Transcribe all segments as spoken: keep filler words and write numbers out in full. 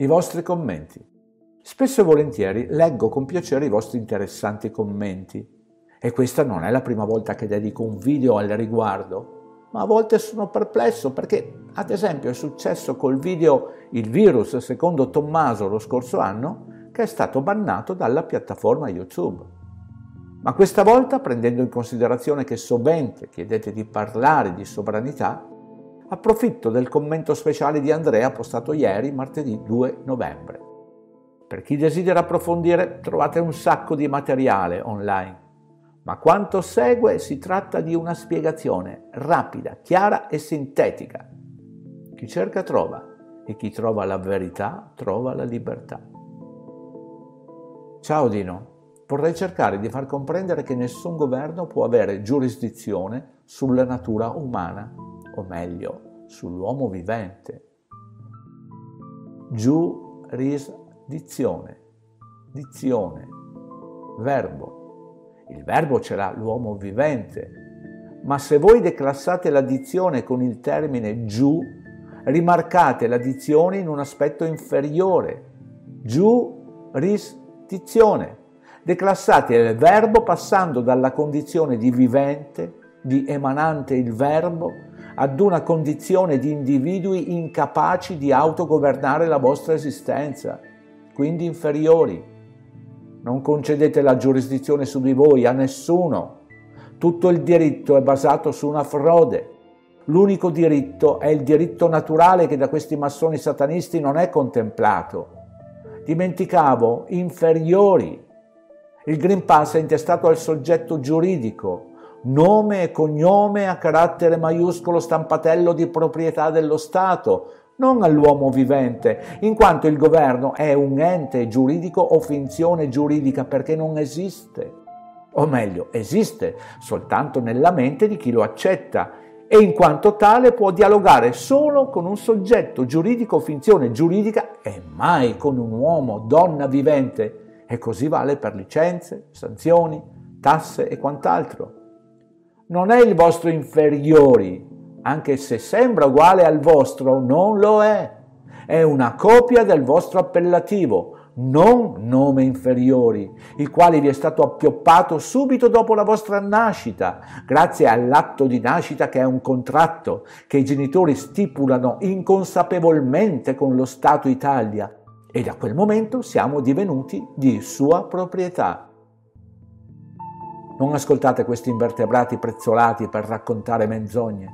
i vostri commenti. Spesso e volentieri leggo con piacere i vostri interessanti commenti e questa non è la prima volta che dedico un video al riguardo, ma a volte sono perplesso perché, ad esempio, è successo col video Il virus secondo Tommaso lo scorso anno, che è stato bannato dalla piattaforma YouTube. Ma questa volta, prendendo in considerazione che sovente chiedete di parlare di sovranità, approfitto del commento speciale di Andrea postato ieri, martedì due novembre. Per chi desidera approfondire, trovate un sacco di materiale online, ma quanto segue si tratta di una spiegazione rapida, chiara e sintetica. Chi cerca trova, e chi trova la verità trova la libertà. Ciao Dino. Vorrei cercare di far comprendere che nessun governo può avere giurisdizione sulla natura umana, o meglio, sull'uomo vivente. Giurisdizione, dizione, verbo. Il verbo ce l'ha l'uomo vivente, ma se voi declassate la dizione con il termine giù, rimarcate la dizione in un aspetto inferiore. Giurisdizione. Declassate il verbo passando dalla condizione di vivente, di emanante il verbo, ad una condizione di individui incapaci di autogovernare la vostra esistenza, quindi inferiori. Non concedete la giurisdizione su di voi a nessuno. Tutto il diritto è basato su una frode. L'unico diritto è il diritto naturale che da questi massoni satanisti non è contemplato. Dimenticavo, inferiori. Il Green Pass è intestato al soggetto giuridico, nome e cognome a carattere maiuscolo stampatello di proprietà dello Stato, non all'uomo vivente, in quanto il governo è un ente giuridico o finzione giuridica perché non esiste. O meglio, esiste soltanto nella mente di chi lo accetta e in quanto tale può dialogare solo con un soggetto giuridico o finzione giuridica e mai con un uomo, donna vivente. E così vale per licenze, sanzioni, tasse e quant'altro. Non è il vostro inferiori, anche se sembra uguale al vostro, non lo è. È una copia del vostro appellativo, non nome inferiori, il quale vi è stato appioppato subito dopo la vostra nascita, grazie all'atto di nascita che è un contratto che i genitori stipulano inconsapevolmente con lo Stato Italia, e da quel momento siamo divenuti di sua proprietà. Non ascoltate questi invertebrati prezzolati per raccontare menzogne.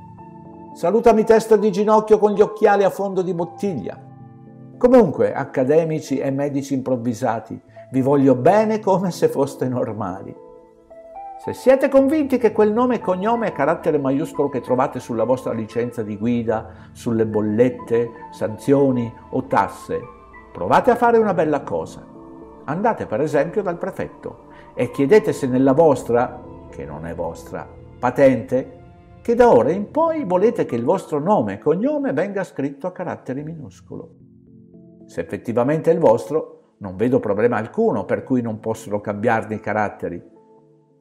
Salutami testa di ginocchio con gli occhiali a fondo di bottiglia. Comunque, accademici e medici improvvisati, vi voglio bene come se foste normali. Se siete convinti che quel nome e cognome a carattere maiuscolo che trovate sulla vostra licenza di guida, sulle bollette, sanzioni o tasse, provate a fare una bella cosa. Andate per esempio dal prefetto e chiedete se nella vostra, che non è vostra, patente, che da ora in poi volete che il vostro nome e cognome venga scritto a carattere minuscolo. Se effettivamente è il vostro, non vedo problema alcuno per cui non possono cambiarne i caratteri,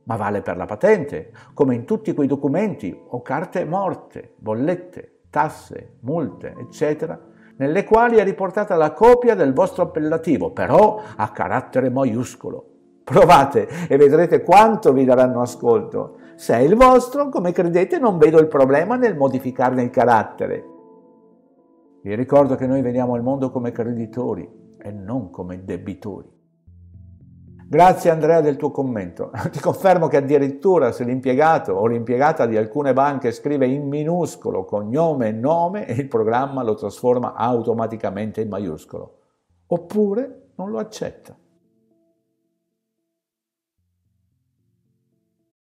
ma vale per la patente, come in tutti quei documenti o carte morte, bollette, tasse, multe, eccetera, nelle quali è riportata la copia del vostro appellativo, però a carattere maiuscolo. Provate e vedrete quanto vi daranno ascolto. Se è il vostro, come credete, non vedo il problema nel modificarne il carattere. Vi ricordo che noi veniamo al mondo come creditori e non come debitori. Grazie Andrea del tuo commento. Ti confermo che addirittura se l'impiegato o l'impiegata di alcune banche scrive in minuscolo cognome e nome, il programma lo trasforma automaticamente in maiuscolo. Oppure non lo accetta.